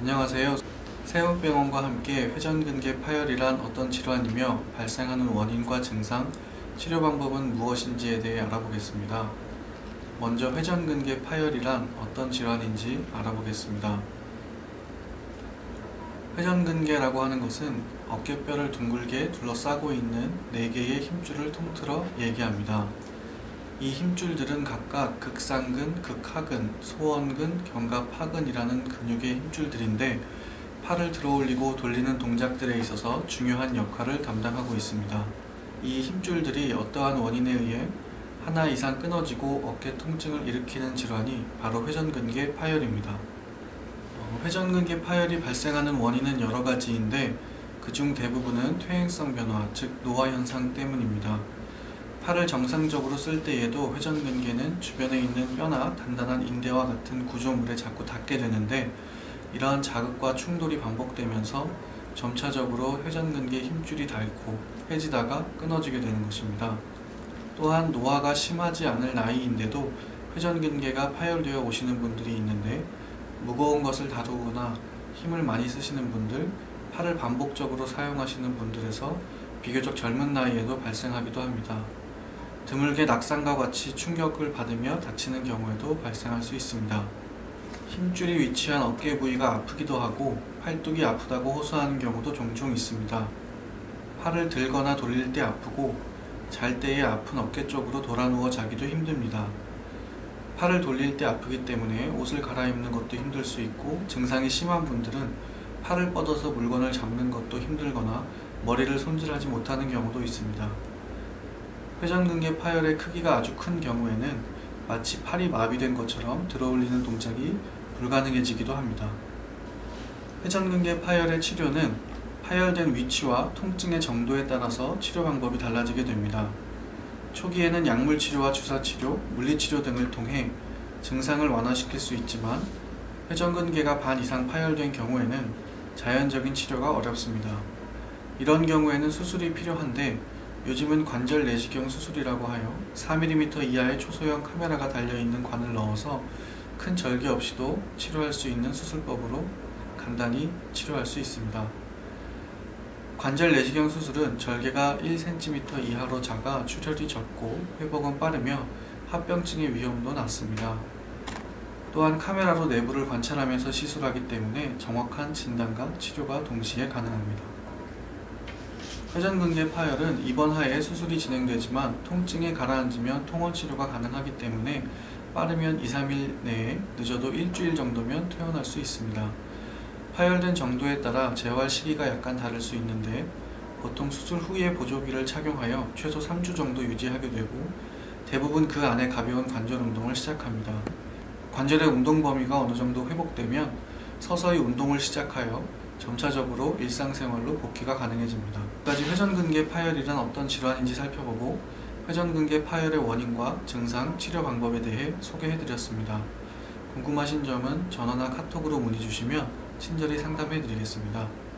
안녕하세요. 세우병원과 함께 회전근개 파열이란 어떤 질환이며 발생하는 원인과 증상, 치료 방법은 무엇인지에 대해 알아보겠습니다. 먼저 회전근개 파열이란 어떤 질환인지 알아보겠습니다. 회전근개라고 하는 것은 어깨뼈를 둥글게 둘러싸고 있는 4개의 힘줄을 통틀어 얘기합니다. 이 힘줄들은 각각 극상근, 극하근, 소원근, 견갑하근이라는 근육의 힘줄들인데 팔을 들어올리고 돌리는 동작들에 있어서 중요한 역할을 담당하고 있습니다. 이 힘줄들이 어떠한 원인에 의해 하나 이상 끊어지고 어깨 통증을 일으키는 질환이 바로 회전근개 파열입니다. 회전근개 파열이 발생하는 원인은 여러 가지인데 그중 대부분은 퇴행성 변화, 즉 노화현상 때문입니다. 팔을 정상적으로 쓸 때에도 회전근개는 주변에 있는 뼈나 단단한 인대와 같은 구조물에 자꾸 닿게 되는데 이러한 자극과 충돌이 반복되면서 점차적으로 회전근개 힘줄이 닳고 해지다가 끊어지게 되는 것입니다. 또한 노화가 심하지 않을 나이인데도 회전근개가 파열되어 오시는 분들이 있는데 무거운 것을 다루거나 힘을 많이 쓰시는 분들, 팔을 반복적으로 사용하시는 분들에서 비교적 젊은 나이에도 발생하기도 합니다. 드물게 낙상과 같이 충격을 받으며 다치는 경우에도 발생할 수 있습니다. 힘줄이 위치한 어깨 부위가 아프기도 하고 팔뚝이 아프다고 호소하는 경우도 종종 있습니다. 팔을 들거나 돌릴 때 아프고 잘 때에 아픈 어깨 쪽으로 돌아 누워 자기도 힘듭니다. 팔을 돌릴 때 아프기 때문에 옷을 갈아입는 것도 힘들 수 있고 증상이 심한 분들은 팔을 뻗어서 물건을 잡는 것도 힘들거나 머리를 손질하지 못하는 경우도 있습니다. 회전근개 파열의 크기가 아주 큰 경우에는 마치 팔이 마비된 것처럼 들어올리는 동작이 불가능해지기도 합니다. 회전근개 파열의 치료는 파열된 위치와 통증의 정도에 따라서 치료 방법이 달라지게 됩니다. 초기에는 약물치료와 주사치료, 물리치료 등을 통해 증상을 완화시킬 수 있지만 회전근개가 반 이상 파열된 경우에는 자연적인 치료가 어렵습니다. 이런 경우에는 수술이 필요한데 요즘은 관절 내시경 수술이라고 하여 4mm 이하의 초소형 카메라가 달려있는 관을 넣어서 큰 절개 없이도 치료할 수 있는 수술법으로 간단히 치료할 수 있습니다. 관절 내시경 수술은 절개가 1cm 이하로 작아 출혈이 적고 회복은 빠르며 합병증의 위험도 낮습니다. 또한 카메라로 내부를 관찰하면서 시술하기 때문에 정확한 진단과 치료가 동시에 가능합니다. 회전근개 파열은 입원하에 수술이 진행되지만 통증에 가라앉으면 통원치료가 가능하기 때문에 빠르면 2-3일 내에 늦어도 일주일 정도면 퇴원할 수 있습니다. 파열된 정도에 따라 재활 시기가 약간 다를 수 있는데 보통 수술 후에 보조기를 착용하여 최소 3주 정도 유지하게 되고 대부분 그 안에 가벼운 관절 운동을 시작합니다. 관절의 운동 범위가 어느 정도 회복되면 서서히 운동을 시작하여 점차적으로 일상생활로 복귀가 가능해집니다. 여기까지 회전근개 파열이란 어떤 질환인지 살펴보고 회전근개 파열의 원인과 증상, 치료 방법에 대해 소개해드렸습니다. 궁금하신 점은 전화나 카톡으로 문의주시면 친절히 상담해드리겠습니다.